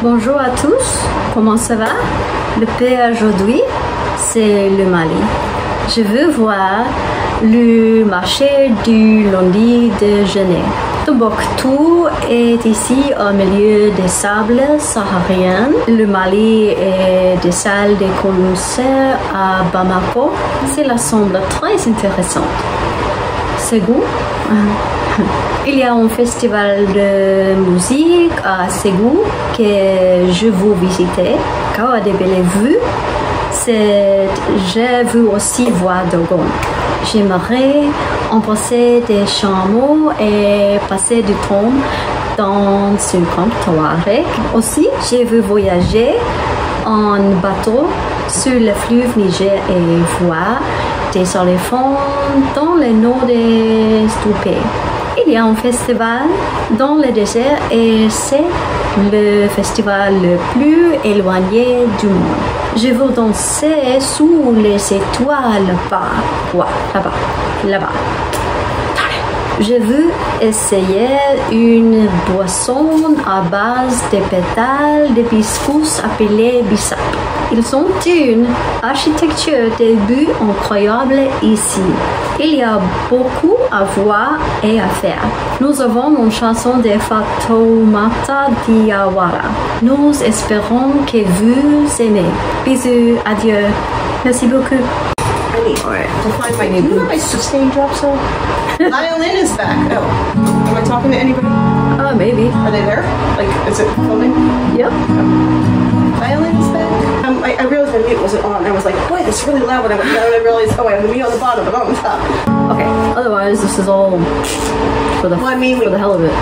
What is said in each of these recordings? Bonjour à tous, comment ça va? Le pays aujourd'hui, c'est le Mali. Je veux voir le marché du lundi de Genève. Tombouctou est ici au milieu des sables sahariens. Le Mali est des salles de concert à Bamako. Cela semble très intéressant. Segou. Il y a un festival de musique à Segou que je veux visiter car a des belles vues. Je veux aussi voir Dogon. J'aimerais embrasser des chameaux et passer du temps dans une campagne. Aussi, je veux voyager en bateau sur le fleuve Niger et voir des éléphants dans le nord de Stupé. Il y a un festival dans le désert et c'est le festival le plus éloigné du monde. Je veux danser sous les étoiles là-bas. Je veux essayer une boisson à base de pétales de hibiscus appelée Bissap. Ils ont une architecture de but incroyable ici. Il y a beaucoup à voir et à faire. Nous avons une chanson de Fatoumata Diawara. Nous espérons que vous aimez. Bisous, adieu. Merci beaucoup. Alright, we'll find my new boots. You know my sustain drops though? Violin is back. Oh. Am I talking to anybody? Maybe. Are they there? Like, is it filming? Yep. Violin is back. I realized my mute wasn't on. I was like, boy, that's really loud. And I went down and I realized, oh, I have the mute on the bottom, but not on the top. Okay, otherwise this is all for the, well, I mean, for the hell of it.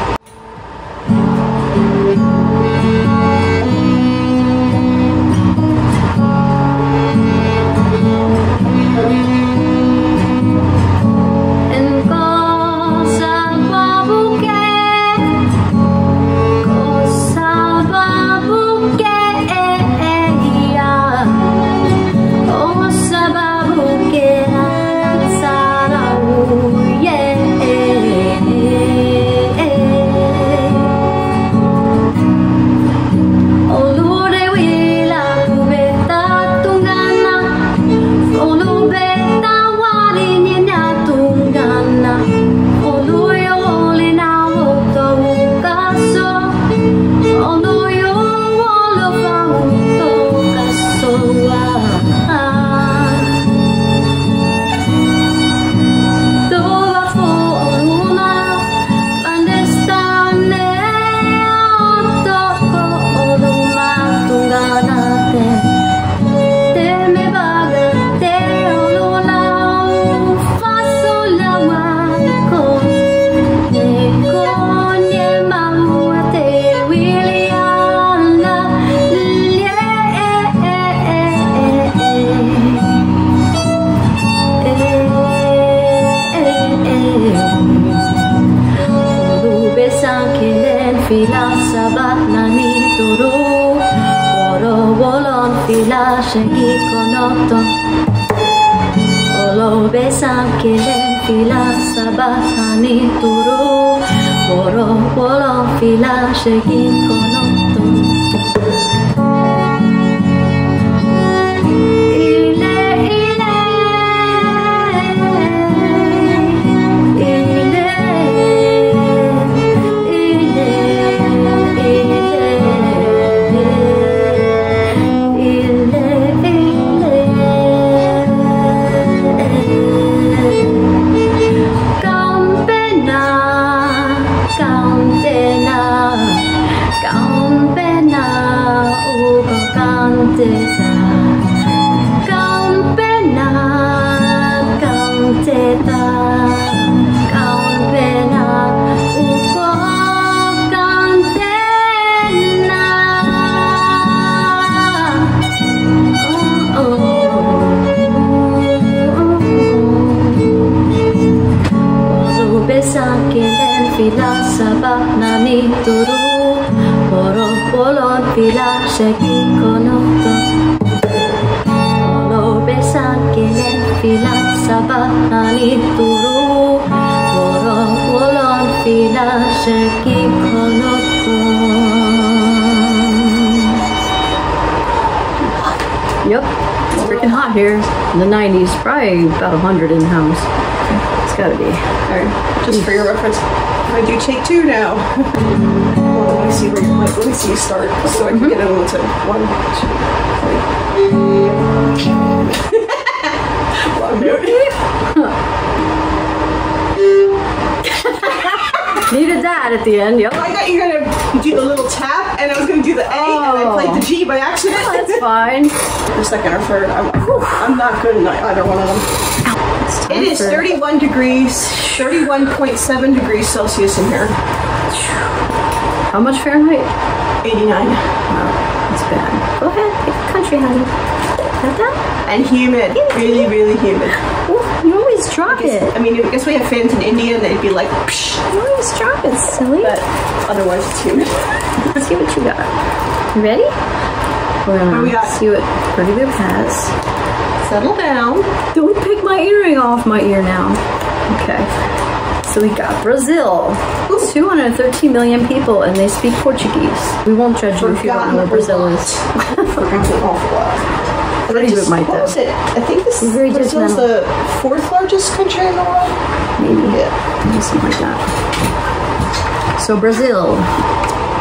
Yep, it's freaking hot here. In the 90s, probably about 100 in the house. It's gotta be. Alright, just for your reference, I do take two now. Well, let me see where you like, let me see you start so I can get a little tip. 1, 2, 3. Wrong note. Needed that at the end, yep. I thought you were gonna do the little tap and I was gonna do the A and I played the G by accident. Oh, that's fine. For second or third, I'm not good at either one of them. It is 31 degrees, 31.7 degrees Celsius in here. How much Fahrenheit? 89. Oh, that's bad. Go ahead, pick the country, honey. Like that? And humid. Really, really humid. Ooh, you always drop it. I mean, I guess we have fans in India and they'd be like, psh. You always drop it, silly. But otherwise, it's humid. Let's see what you got. You ready? We're gonna see what Pretty Whip has. Settle down. Don't pick my earring off my ear now. Okay. So we got Brazil. 213 million people and they speak Portuguese. We won't judge you if you don't know Brazil is. That's an awful lot. Pretty Whip might though. I think this is the 4th largest country in the world. Maybe. Yeah. Something like that. So Brazil.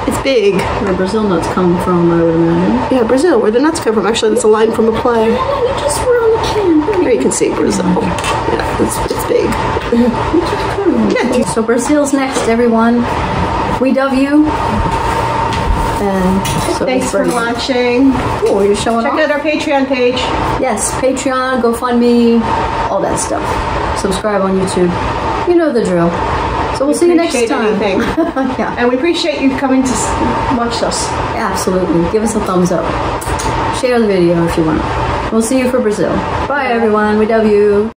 It's big. Where Brazil nuts come from, I would imagine. Yeah, Brazil, where the nuts come from. Actually, that's a line from a play. No, you just were on the can. Here you can see Brazil. Yeah, it's big. Yeah. So Brazil's next, everyone. We dove you. And so thanks for watching. Oh, you're showing off. Check out our Patreon page. Yes, Patreon, GoFundMe, all that stuff. Subscribe on YouTube. You know the drill. So we'll see you next time. Yeah. And we appreciate you coming to watch us. Absolutely. Give us a thumbs up. Share the video if you want. We'll see you for Brazil. Bye everyone. We love you.